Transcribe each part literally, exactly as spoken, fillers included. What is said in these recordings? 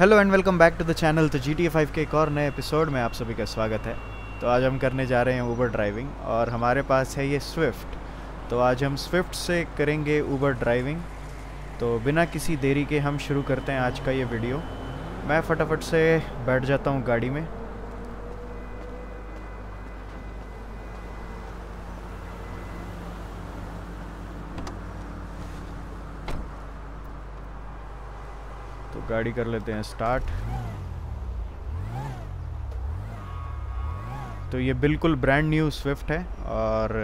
Hello and welcome back to the channel. तो G T A five के एक और नए एपिसोड में आप सभी का स्वागत है। तो आज हम करने जा रहे हैं ऊबर ड्राइविंग और हमारे पास है ये स्विफ्ट। तो आज हम स्विफ्ट से करेंगे ऊबर ड्राइविंग। तो बिना किसी देरी के हम शुरू करते हैं आज का ये वीडियो। मैं फटाफट से बैठ जाता हूँ गाड़ी में। गाड़ी कर लेते हैं स्टार्ट। तो ये बिल्कुल ब्रांड न्यू स्विफ्ट है और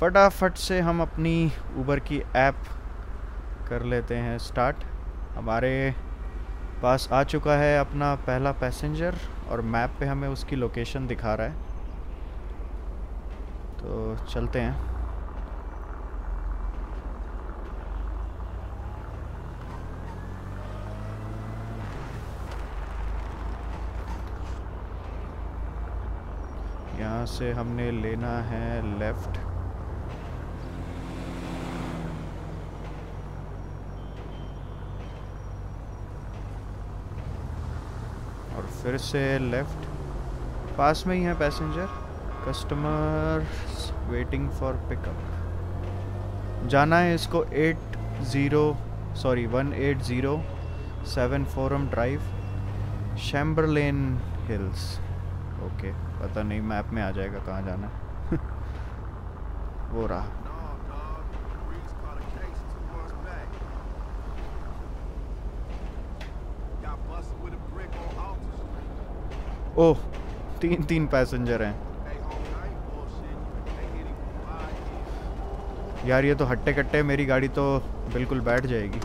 फटाफट से हम अपनी ऊबर की ऐप कर लेते हैं स्टार्ट। हमारे पास आ चुका है अपना पहला पैसेंजर और मैप पे हमें उसकी लोकेशन दिखा रहा है। तो चलते हैं। यहाँ से हमने लेना है लेफ्ट। और फिर से लेफ्ट। पास में ही है passenger. Customer waiting for pickup. जाना है इसको eight zero sorry one eight zero seven forum drive, Chamberlain hills. Okay okay, पता नहीं मैप में आ जाएगा कहाँ जाना है। वो रहा। ओह, तीन तीन पैसेंजर हैं यार। ये तो हट्टे कट्टे, मेरी गाड़ी तो बिल्कुल बैठ जाएगी।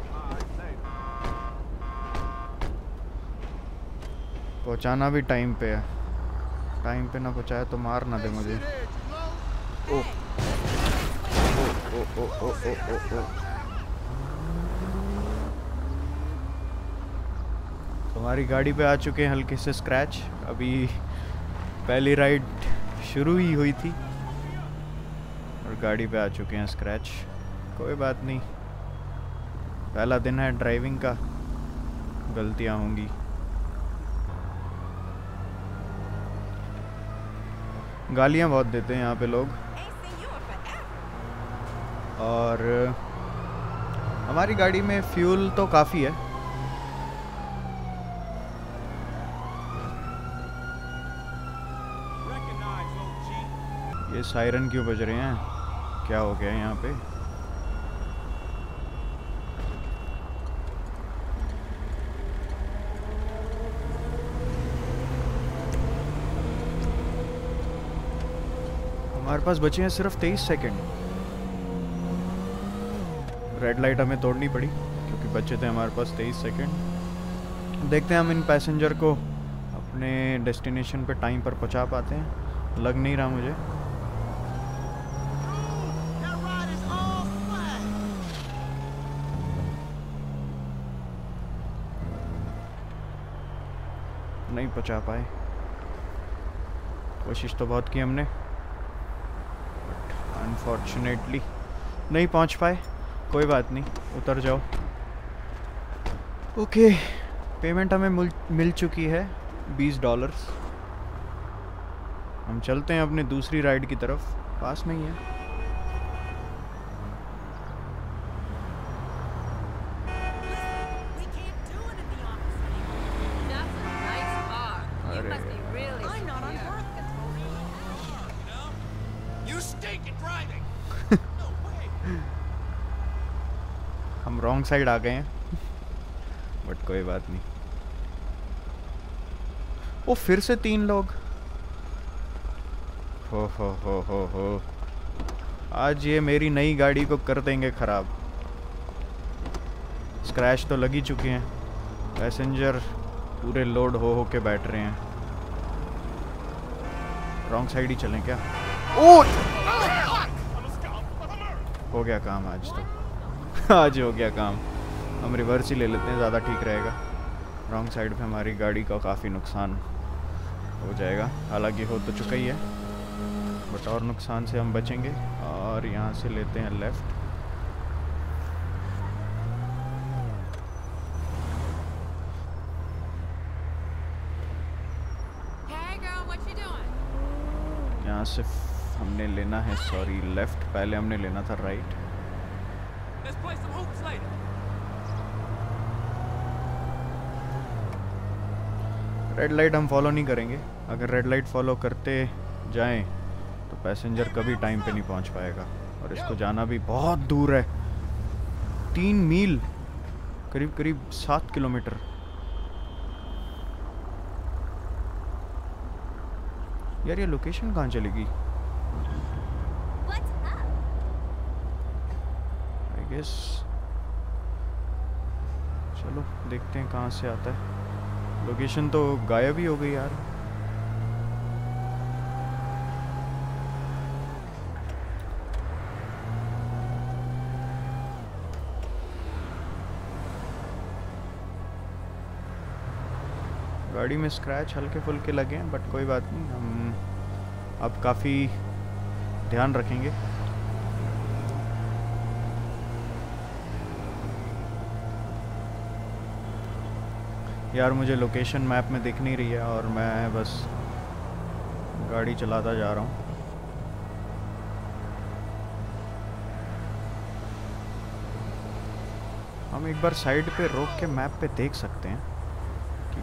पहुँचाना भी टाइम पे है। टाइम पे ना पहुँचाया तो मार ना दे मुझे। ओ ओ ओ ओ ओ ओ ओ। हमारी गाड़ी पे आ चुके हैं हल्के से स्क्रैच। अभी पहली राइड शुरू ही हुई थी और गाड़ी पे आ चुके हैं स्क्रैच। कोई बात नहीं, पहला दिन है ड्राइविंग का, गलतियाँ होंगी। गालियाँ बहुत देते हैं यहाँ पे लोग। और हमारी गाड़ी में फ्यूल तो काफ़ी है। ये सायरन क्यों बज रहे हैं? क्या हो गया यहाँ पे? हमारे पास बचे हैं सिर्फ तेईस सेकंड। रेड लाइट हमें तोड़नी पड़ी क्योंकि बचे थे हमारे पास तेईस सेकंड। देखते हैं हम इन पैसेंजर को अपने डेस्टिनेशन पे टाइम पर पहुंचा पाते हैं। लग नहीं रहा मुझे। नहीं पहुंचा पाए। कोशिश तो बहुत की हमने, अनफॉर्चुनेटली नहीं पहुंच पाए। कोई बात नहीं, उतर जाओ। ओके okay, पेमेंट हमें मिल चुकी है बीस डॉलर्स। हम चलते हैं अपने दूसरी राइड की तरफ। पास में ही है। हम रॉन्ग साइड आ गए हैं, बट कोई बात नहीं। वो फिर से तीन लोग। हो हो हो हो हो, आज ये मेरी नई गाड़ी को कर देंगे खराब। स्क्रैच तो लग ही चुके हैं। पैसेंजर पूरे लोड हो हो के बैठ रहे हैं। रॉन्ग साइड ही चलें क्या? ओ! हो गया काम आज तो। आज हो गया काम। हम रिवर्स ही ले लेते हैं, ज़्यादा ठीक रहेगा। रॉन्ग साइड पे हमारी गाड़ी का काफ़ी नुकसान हो जाएगा। हालांकि हो तो चुका ही है, बट और नुकसान से हम बचेंगे। और यहाँ से लेते हैं लेफ़्ट। यहाँ से हमने लेना है, सॉरी लेफ्ट, पहले हमने लेना था राइट। रेड लाइट हम फॉलो नहीं करेंगे, अगर रेड लाइट फॉलो करते जाएं तो पैसेंजर कभी टाइम पे नहीं पहुंच पाएगा। और इसको जाना भी बहुत दूर है, तीन मील, करीब करीब सात किलोमीटर। यार ये लोकेशन कहाँ चलेगी? आई गेस चलो देखते हैं कहाँ से आता है। लोकेशन तो गायब ही हो गई यार। गाड़ी में स्क्रैच हल्के फुल्के लगे हैं बट कोई बात नहीं, हम अब काफ़ी ध्यान रखेंगे। यार मुझे लोकेशन मैप में दिख नहीं रही है और मैं बस गाड़ी चलाता जा रहा हूँ। हम एक बार साइड पे रोक के मैप पे देख सकते हैं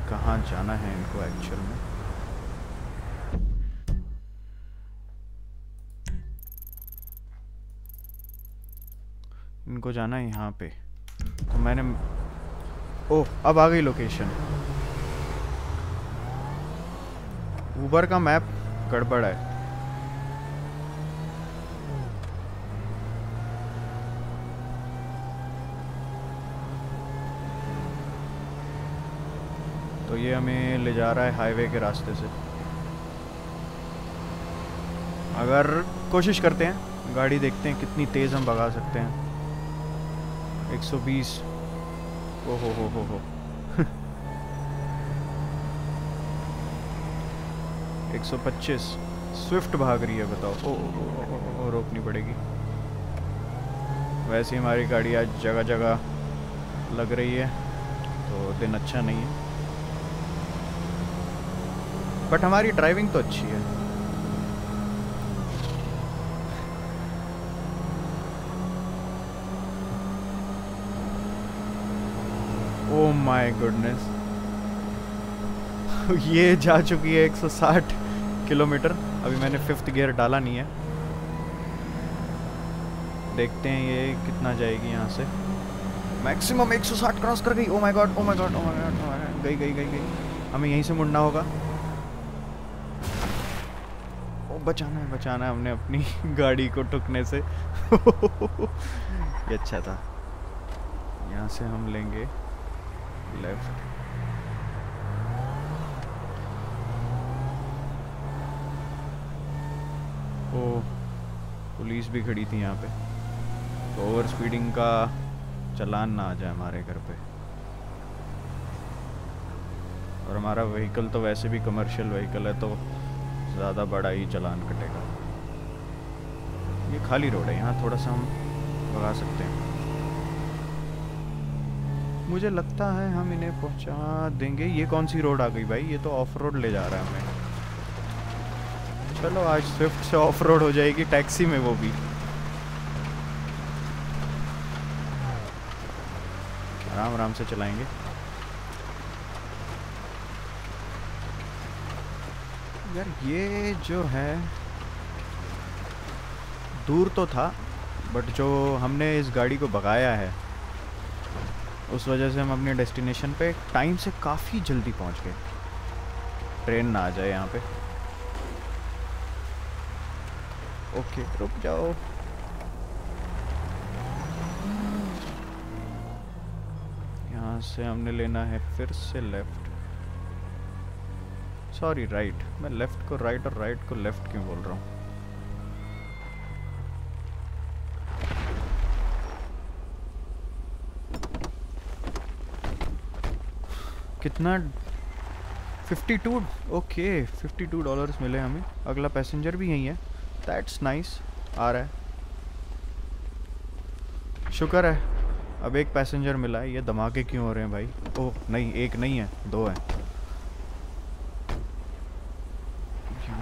कहाँ जाना है इनको एक्चुअल में। इनको जाना है यहाँ पे, तो मैंने, ओह अब आ गई लोकेशन। ऊबर का मैप गड़बड़ है। तो ये हमें ले जा रहा है हाईवे के रास्ते से। अगर कोशिश करते हैं, गाड़ी देखते हैं कितनी तेज़ हम भगा सकते हैं। एक सौ बीस। ओ हो हो हो हो एक सौ पच्चीस। स्विफ्ट भाग रही है बताओ। ओ हो हो हो, रोकनी पड़ेगी। वैसे हमारी गाड़ी आज जगह जगह लग रही है तो दिन अच्छा नहीं है, बट हमारी ड्राइविंग तो अच्छी है। ओह माय गुडनेस, ये जा चुकी है एक सौ साठ किलोमीटर। अभी मैंने फिफ्थ गियर डाला नहीं है, देखते हैं ये कितना जाएगी यहाँ से। मैक्सिमम एक सौ साठ क्रॉस कर गई। Oh my god, oh my god, oh my god, गई गई गई गई। हमें यहीं से मुड़ना होगा। बचाना है, बचाना है हमने अपनी गाड़ी को ठुकने से। ये अच्छा था। यहाँ से हम लेंगे लेफ्ट। ओ पुलिस भी खड़ी थी यहाँ पे, तो ओवर स्पीडिंग का चालान ना आ जाए हमारे घर पे। और हमारा व्हीकल तो वैसे भी कमर्शियल व्हीकल है तो ज़्यादा बड़ा ही चालान कटेगा। ये खाली रोड है, यहाँ थोड़ा सा हम भगा सकते हैं। मुझे लगता है हम इन्हें पहुँचा देंगे। ये कौन सी रोड आ गई भाई? ये तो ऑफ रोड ले जा रहा है हमें। चलो आज स्विफ्ट से ऑफ रोड हो जाएगी टैक्सी में, वो भी। आराम आराम से चलाएंगे। यार ये जो है दूर तो था बट जो हमने इस गाड़ी को भगाया है उस वजह से हम अपने डेस्टिनेशन पे टाइम से काफ़ी जल्दी पहुंच गए। ट्रेन ना आ जाए यहाँ पे। ओके रुक जाओ। यहाँ से हमने लेना है फिर से लेफ्ट, सॉरी राइट। मैं लेफ़्ट को राइट और राइट को लेफ़्ट क्यों बोल रहा हूँ? कितना? Fifty two. Okay fifty two dollars मिले हमें। अगला पैसेंजर भी यही है, दैट्स नाइस। आ रहा है, शुक्र है। अब एक पैसेंजर मिला है। ये धमाके क्यों हो रहे हैं भाई? ओह नहीं, एक नहीं है, दो है।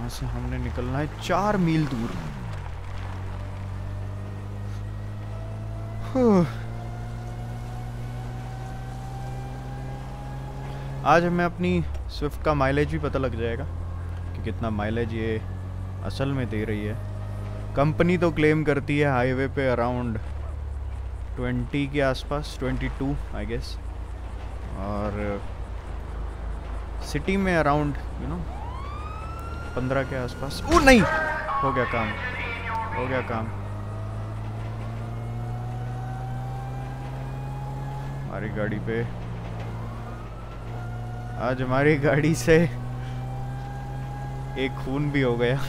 यहाँ से हमने निकलना है चार मील दूर। आज हमें अपनी स्विफ्ट का माइलेज भी पता लग जाएगा कि कितना माइलेज ये असल में दे रही है। कंपनी तो क्लेम करती है हाईवे पे अराउंड ट्वेंटी के आसपास, ट्वेंटी टू आई गेस, और सिटी में अराउंड यू नो पंद्रह के आसपास। ओ नहीं, हो गया काम, हो गया काम। हमारी गाड़ी पे आज हमारी गाड़ी से एक खून भी हो गया।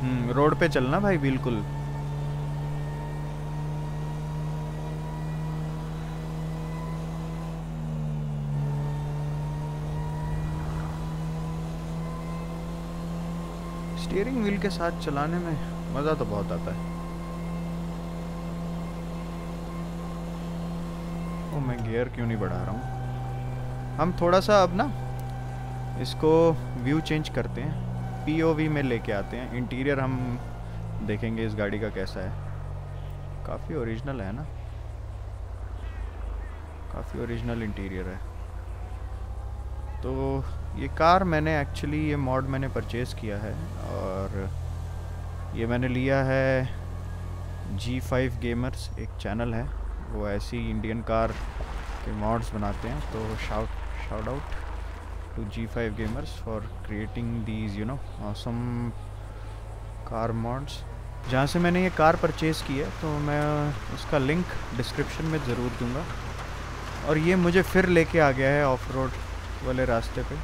हम्म रोड पे चलना भाई, बिल्कुल। स्टीयरिंग व्हील के साथ चलाने में मज़ा तो बहुत आता है। ओ, मैं गियर क्यों नहीं बढ़ा रहा हूँ। हम थोड़ा सा अब ना इसको व्यू चेंज करते हैं, पीओवी में लेके आते हैं। इंटीरियर हम देखेंगे इस गाड़ी का कैसा है। काफ़ी ओरिजिनल है ना, काफ़ी ओरिजिनल इंटीरियर है। तो ये कार मैंने एक्चुअली ये मॉड मैंने परचेज़ किया है, और ये मैंने लिया है जी फाइव गेमर्स, एक चैनल है, वो ऐसी इंडियन कार के मॉड्स बनाते हैं। तो shout shout out to G five gamers for creating these you know awesome car mods. जहाँ से मैंने ये कार परचेज़ की है, तो मैं उसका लिंक डिस्क्रिप्शन में ज़रूर दूँगा। और ये मुझे फिर लेके आ गया है ऑफ रोड वाले रास्ते पे।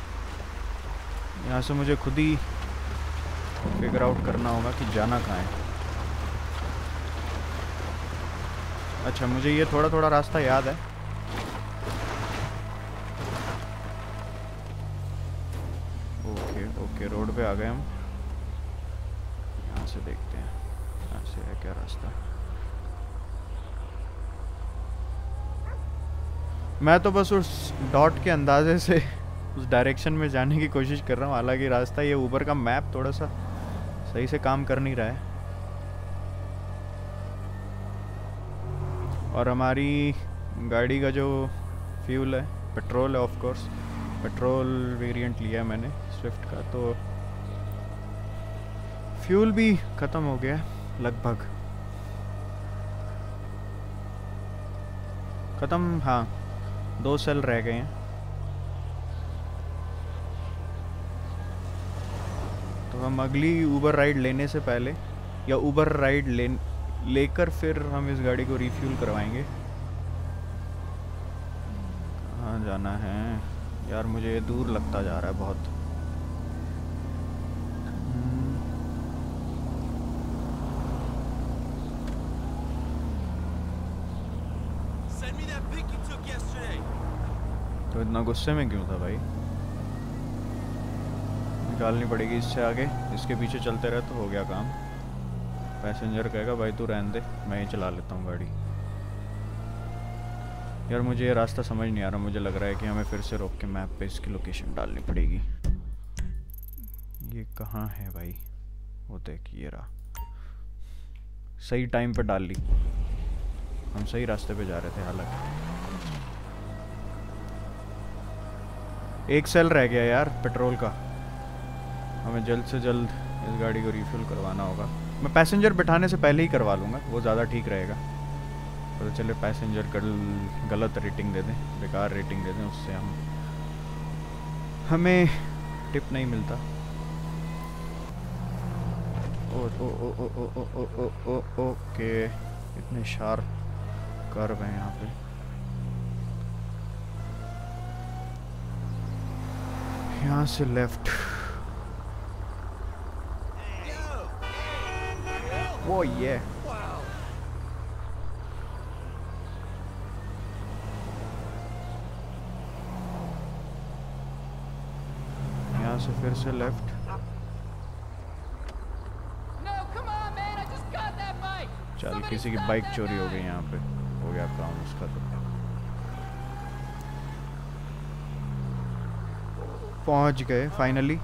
यहाँ से मुझे खुद ही फिगर आउट करना होगा कि जाना कहाँ है। अच्छा, मुझे ये थोड़ा थोड़ा रास्ता याद है। ओके ओके, रोड पे आ गए हम। यहाँ से देखते हैं यहाँ से है क्या रास्ता। मैं तो बस उस डॉट के अंदाजे से उस डायरेक्शन में जाने की कोशिश कर रहा हूँ। हालांकि रास्ता, ये ऊबर का मैप थोड़ा सा सही से काम कर नहीं रहा है। और हमारी गाड़ी का जो फ्यूल है, पेट्रोल है, ऑफ कोर्स पेट्रोल वेरिएंट लिया है मैंने स्विफ्ट का, तो फ्यूल भी ख़त्म हो गया लगभग। ख़त्म, हाँ, दो सेल रह गए हैं। तो हम अगली ऊबर राइड लेने से पहले या ऊबर राइड ले लेकर फिर हम इस गाड़ी को रिफ्यूल करवाएंगे। कहाँ जाना है यार, मुझे दूर लगता जा रहा है बहुत। तो इतना गुस्से में क्यों था भाई, निकालनी पड़ेगी इससे आगे। इसके पीछे चलते रहे तो हो गया काम। पैसेंजर कहेगा भाई तू रहने दे, मैं ही चला लेता हूँ गाड़ी। यार मुझे ये रास्ता समझ नहीं आ रहा। मुझे लग रहा है कि हमें फिर से रोक के मैप पे इसकी लोकेशन डालनी पड़ेगी। ये कहाँ है भाई, वो देख, ये रहा। सही टाइम पर डाल ली, हम सही रास्ते पे जा रहे थे। हालांकि एक सेल रह गया यार पेट्रोल का, हमें जल्द से जल्द इस गाड़ी को रिफ्यूल करवाना होगा। मैं पैसेंजर बिठाने से पहले ही करवा लूँगा, वो ज़्यादा ठीक रहेगा। तो चले पैसेंजर गल, गलत रेटिंग दे दें, बेकार रेटिंग दे दें, उससे हम हमें टिप नहीं मिलता। ओ ओ ओ ओ ओ ओ ओ ओ ओ ओके, इतने शार्प कर्व हैं यहाँ पे। यहाँ से लेफ्ट। वो ये यहाँ से फिर से लेफ्ट। चल, किसी की बाइक चोरी हो गई यहाँ पे, हो गया काम उसका। तो पहुंच गए फाइनली।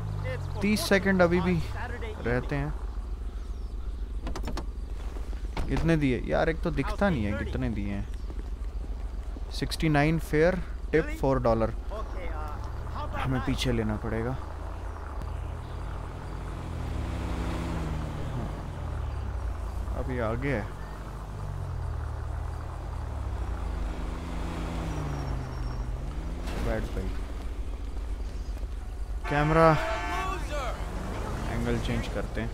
तीस सेकंड अभी भी रहते हैं। कितने दिए यार, एक तो दिखता नहीं है कितने दिए हैं। Sixty nine fare tip four dollar, हमें पीछे लेना पड़ेगा। अभी आगे है, बैड भाई। कैमरा एंगल चेंज करते हैं।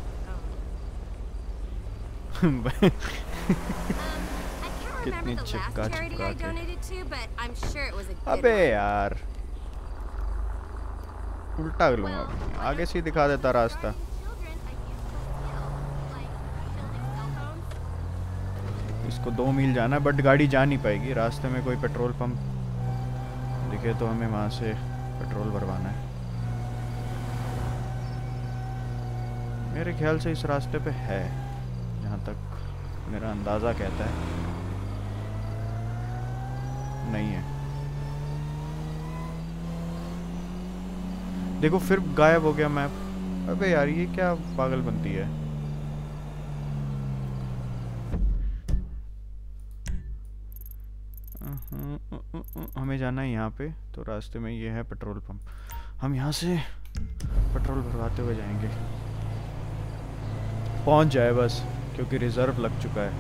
कितनी चिपका चिपका के। अबे यार उल्टा लूंगा, आगे से दिखा देता रास्ता। इसको दो मील जाना है बट गाड़ी जा नहीं पाएगी। रास्ते में कोई पेट्रोल पंप दिखे तो हमें वहां से पेट्रोल भरवाना है। मेरे ख्याल से इस रास्ते पे है, जहाँ तक मेरा अंदाजा कहता है। नहीं है, देखो फिर गायब हो गया मैप। अबे यार ये क्या पागल बनती है। हमें जाना है यहाँ पे, तो रास्ते में ये है पेट्रोल पंप। हम यहाँ से पेट्रोल भरवाते हुए जाएंगे, पहुँच जाए बस, क्योंकि रिजर्व लग चुका है।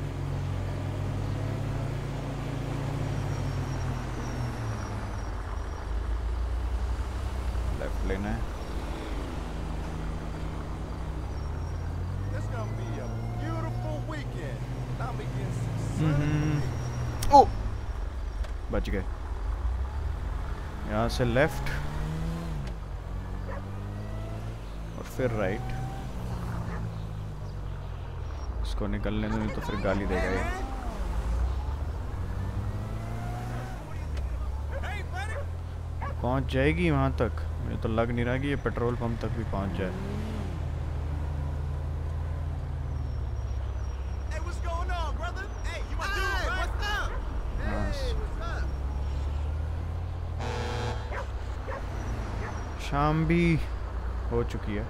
लेफ्ट लेना है। ओ बच गए। यहाँ से लेफ्ट और फिर राइट। इसको निकलने दो नहीं तो फिर गाली देगा ये। पहुंच जाएगी वहां तक, मुझे तो लग नहीं रहा कि ये पेट्रोल पंप तक भी पहुंच जाए। शाम भी हो चुकी है।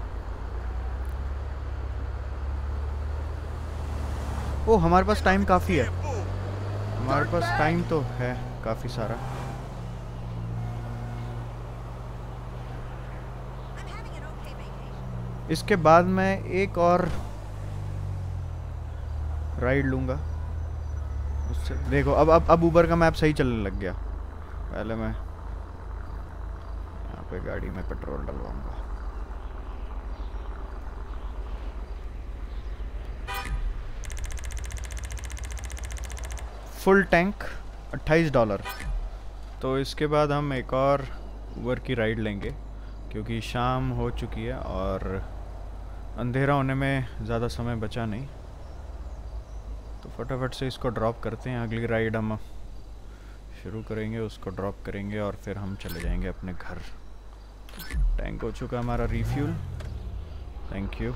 ओ हमारे पास टाइम काफ़ी है, हमारे पास टाइम तो है काफ़ी सारा। इसके बाद मैं एक और राइड लूँगा उससे। देखो अब अब अब ऊबर का मैप सही चलने लग गया। पहले मैं पे गाड़ी में पेट्रोल डलवाऊंगा। फुल टैंक अट्ठाईस डॉलर। तो इसके बाद हम एक और उबर की राइड लेंगे, क्योंकि शाम हो चुकी है और अंधेरा होने में ज़्यादा समय बचा नहीं। तो फटाफट से इसको ड्रॉप करते हैं। अगली राइड हम शुरू करेंगे, उसको ड्रॉप करेंगे और फिर हम चले जाएंगे अपने घर। टैंक हो चुका हमारा refuel, thank you.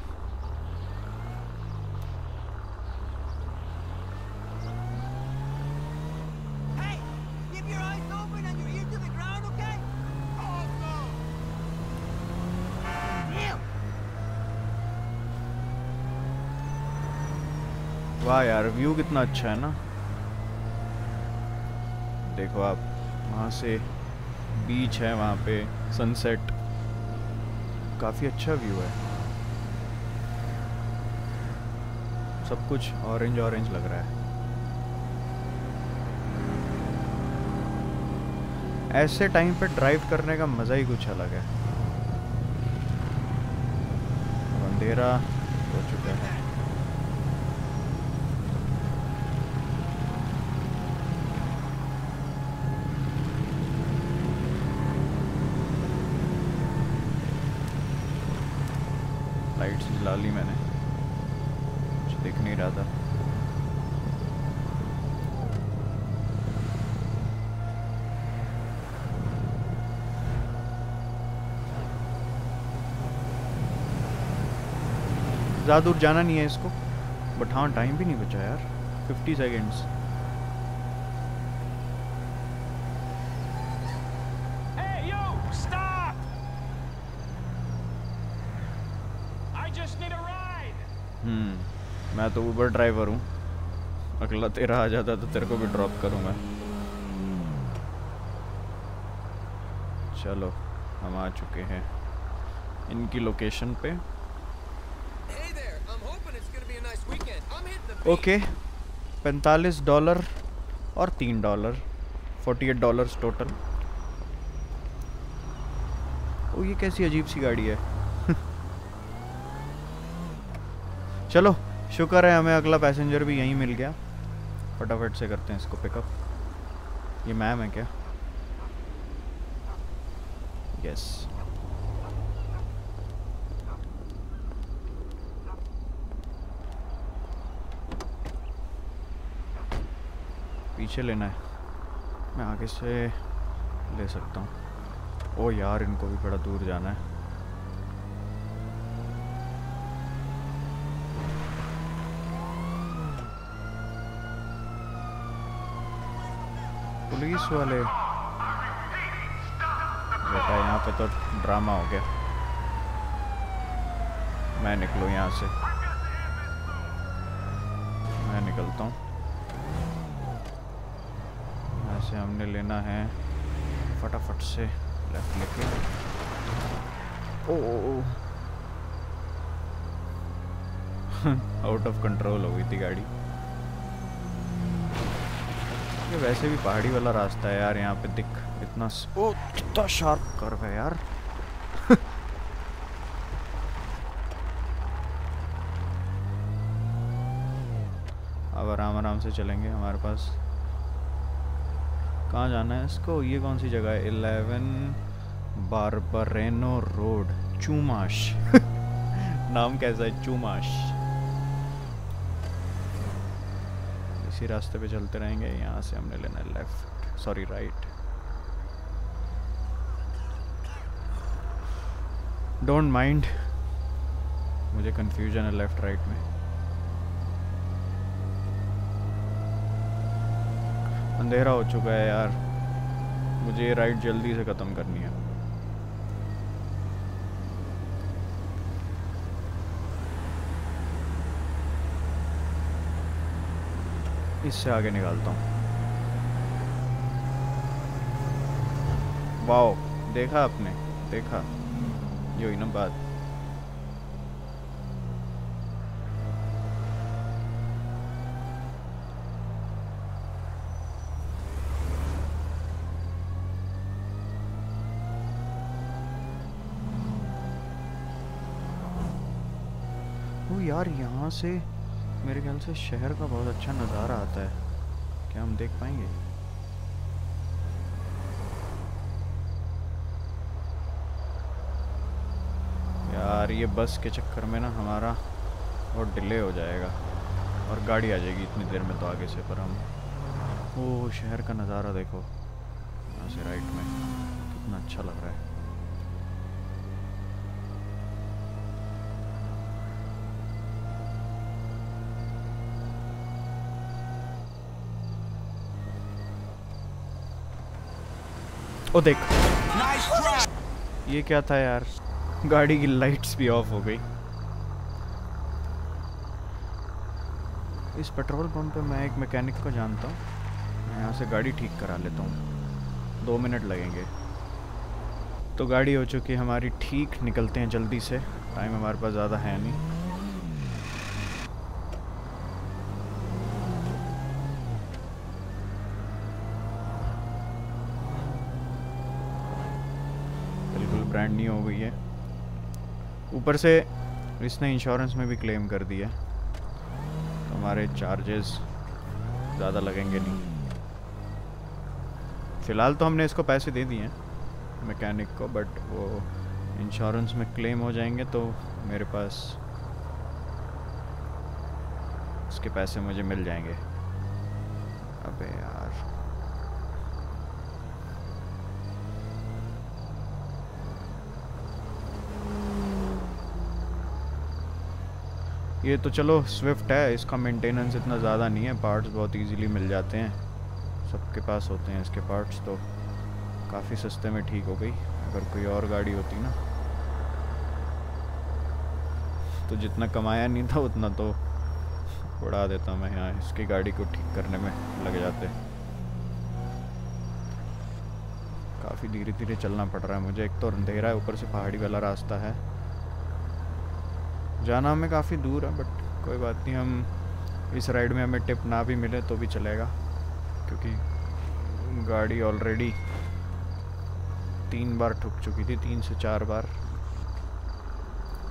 hey, keep your eyes open and your ear to the ground, okay? Oh, no. वाह यार व्यू कितना अच्छा है ना। देखो आप, वहाँ से बीच है, वहाँ पे सनसेट, काफ़ी अच्छा व्यू है। सब कुछ ऑरेंज ऑरेंज लग रहा है। ऐसे टाइम पे ड्राइव करने का मज़ा ही कुछ अलग है। अंधेरा हो चुका है। लाइट्स जला ली मैंने, कुछ दिख नहीं रहा था। ज़्यादा दूर जाना नहीं है इसको, बट हाँ टाइम भी नहीं बचा यार, फिफ्टी सेकेंड्स। मैं तो ऊबर ड्राइवर हूँ, अगला तेरा आ जाता तो तेरे को भी ड्रॉप करूँ मैं। चलो हम आ चुके हैं इनकी लोकेशन पे। ओके, पैंतालीस डॉलर और तीन dollar, forty eight dollars total. ओ ये कैसी अजीब सी गाड़ी है। चलो शुक्र है हमें अगला पैसेंजर भी यहीं मिल गया। फटाफट से करते हैं इसको पिकअप। ये मैम है क्या? यस। पीछे लेना है, मैं आगे से ले सकता हूँ। ओ यार इनको भी बड़ा दूर जाना है। पुलिस वाले बेटा, यहाँ पे तो ड्रामा हो गया। मैं निकलूँ यहाँ से, मैं निकलता हूँ यहाँ से। हमने लेना है फटाफट से लेफ्ट लेके। ओ ओ ओ आउट ऑफ कंट्रोल हो गई थी गाड़ी। वैसे भी पहाड़ी वाला रास्ता है यार, यहाँ पे दिख इतना ओ कितना शार्प कर्व है यार। अब आराम आराम से चलेंगे। हमारे पास कहाँ जाना है इसको? ये कौन सी जगह है? Eleven Barbareno road, Chumash. नाम कैसा है, चुमाश। इसी रास्ते पे चलते रहेंगे। यहाँ से हमने लेना है left, sorry right. Don't mind, मुझे कंफ्यूजन है लेफ्ट राइट में। अंधेरा हो चुका है यार, मुझे ये राइड जल्दी से खत्म करनी है। इससे आगे निकालता हूँ। वाओ, देखा आपने, देखा ये हुई ना बात। वो यार यहाँ से मेरे ख्याल से शहर का बहुत अच्छा नज़ारा आता है। क्या हम देख पाएंगे? यार ये बस के चक्कर में ना हमारा बहुत डिले हो जाएगा और गाड़ी आ जाएगी इतनी देर में तो आगे से। पर हम वो शहर का नज़ारा देखो यहाँ से राइट में, कितना अच्छा लग रहा है। ओ देख, ये क्या था यार, गाड़ी की लाइट्स भी ऑफ हो गई। इस पेट्रोल पंप पे मैं एक मैकेनिक को जानता हूँ, मैं यहाँ से गाड़ी ठीक करा लेता हूँ। दो मिनट लगेंगे। तो गाड़ी हो चुकी है हमारी ठीक, निकलते हैं जल्दी से, टाइम हमारे पास ज़्यादा है नहीं। ब्रांड न्यू हो गई है, ऊपर से इसने इंश्योरेंस में भी क्लेम कर दिया, तो हमारे चार्जेस ज़्यादा लगेंगे नहीं। फ़िलहाल तो हमने इसको पैसे दे दिए हैं मैकेनिक को, बट वो इंश्योरेंस में क्लेम हो जाएंगे तो मेरे पास उसके पैसे मुझे मिल जाएंगे। अबे यार ये तो चलो स्विफ्ट है, इसका मेंटेनेंस इतना ज़्यादा नहीं है, पार्ट्स बहुत इजीली मिल जाते हैं, सबके पास होते हैं इसके पार्ट्स, तो काफ़ी सस्ते में ठीक हो गई। अगर कोई और गाड़ी होती ना तो जितना कमाया नहीं था उतना तो उड़ा देता हूँ मैं यहाँ, इसकी गाड़ी को ठीक करने में लग जाते। काफ़ी धीरे धीरे चलना पड़ रहा है मुझे, एक तो अंधेरा है, ऊपर से पहाड़ी वाला रास्ता है, जाना हमें काफ़ी दूर है, बट कोई बात नहीं, हम इस राइड में हमें टिप ना भी मिले तो भी चलेगा, क्योंकि गाड़ी ऑलरेडी तीन बार ठुक चुकी थी, तीन से चार बार,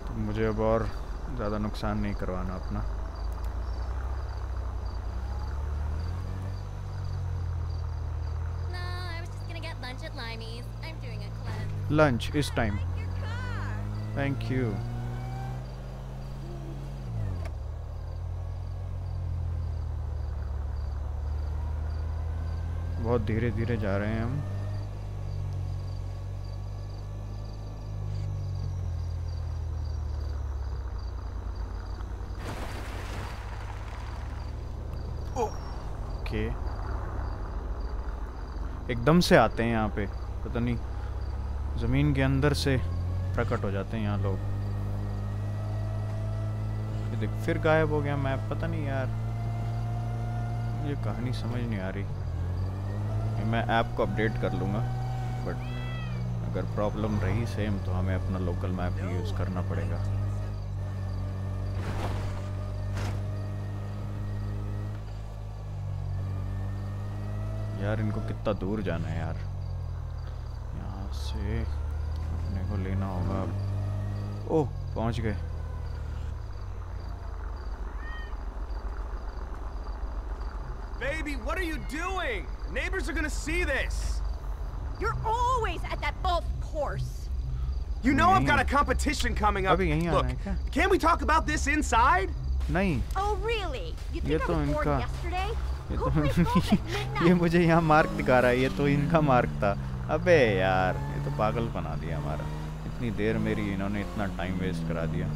तो मुझे अब और ज़्यादा नुकसान नहीं करवाना अपना। लंच इस टाइम, थैंक यू। बहुत धीरे धीरे जा रहे हैं हम। ओके, एकदम से आते हैं यहाँ पे, पता नहीं ज़मीन के अंदर से प्रकट हो जाते हैं यहाँ लोग। ये देख फिर गायब हो गया मैप, पता नहीं यार ये कहानी समझ नहीं आ रही। मैं ऐप को अपडेट कर लूँगा, बट अगर प्रॉब्लम रही सेम तो हमें अपना लोकल मैप ही यूज़ करना पड़ेगा। यार इनको कितना दूर जाना है यार, से अपने को लेना होगा। ओह पहुंच गए। Baby, what are you doing? Neighbors are gonna see this. You're always at that golf course. You know I've got a competition coming up. Look, can we talk about this inside? नहीं। Oh really? You think I was bored yesterday? ये तो ये मुझे यहाँ mark दिखा रहा है, ये तो इनका मार्क था। अबे यार ये तो पागल बना दिया हमारा, इतनी देर मेरी इन्होंने इतना टाइम वेस्ट करा दिया।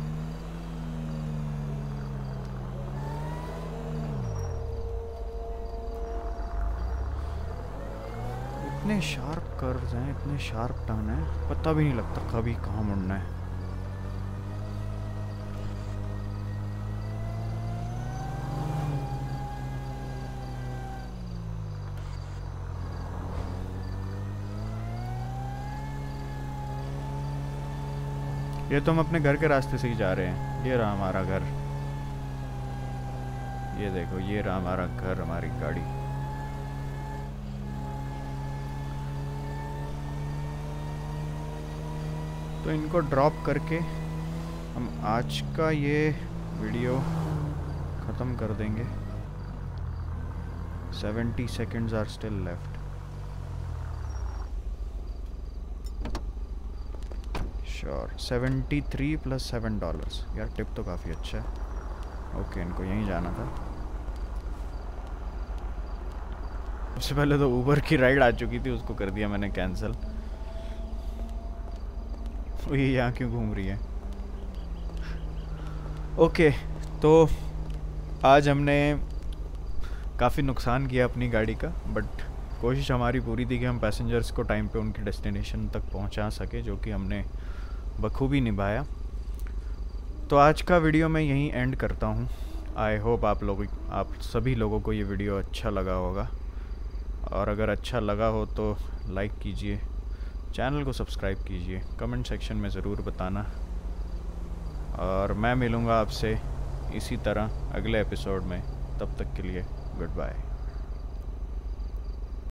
इतने शार्प कर्व्स हैं, इतने शार्प टर्न है, पता भी नहीं लगता कभी कहाँ मुड़ना है। ये तो हम अपने घर के रास्ते से ही जा रहे हैं। ये रहा हमारा घर, ये देखो, ये रहा हमारा घर, हमारी गाड़ी। तो इनको ड्रॉप करके हम आज का ये वीडियो ख़त्म कर देंगे। Seventy seconds are still left. और seventy three plus seven dollars, यार टिप तो काफ़ी अच्छा है। ओके इनको यहीं जाना था। सबसे पहले तो ऊबर की राइड आ चुकी थी, उसको कर दिया मैंने कैंसिल। ये यहाँ क्यों घूम रही है। ओके तो आज हमने काफ़ी नुकसान किया अपनी गाड़ी का, बट कोशिश हमारी पूरी थी कि हम पैसेंजर्स को टाइम पे उनके डेस्टिनेशन तक पहुंचा सके, जो कि हमने बखूबी निभाया। तो आज का वीडियो मैं यहीं एंड करता हूं। आई होप आप लोग आप सभी लोगों को ये वीडियो अच्छा लगा होगा, और अगर अच्छा लगा हो तो लाइक कीजिए, चैनल को सब्सक्राइब कीजिए, कमेंट सेक्शन में ज़रूर बताना, और मैं मिलूँगा आपसे इसी तरह अगले एपिसोड में। तब तक के लिए गुड बाय।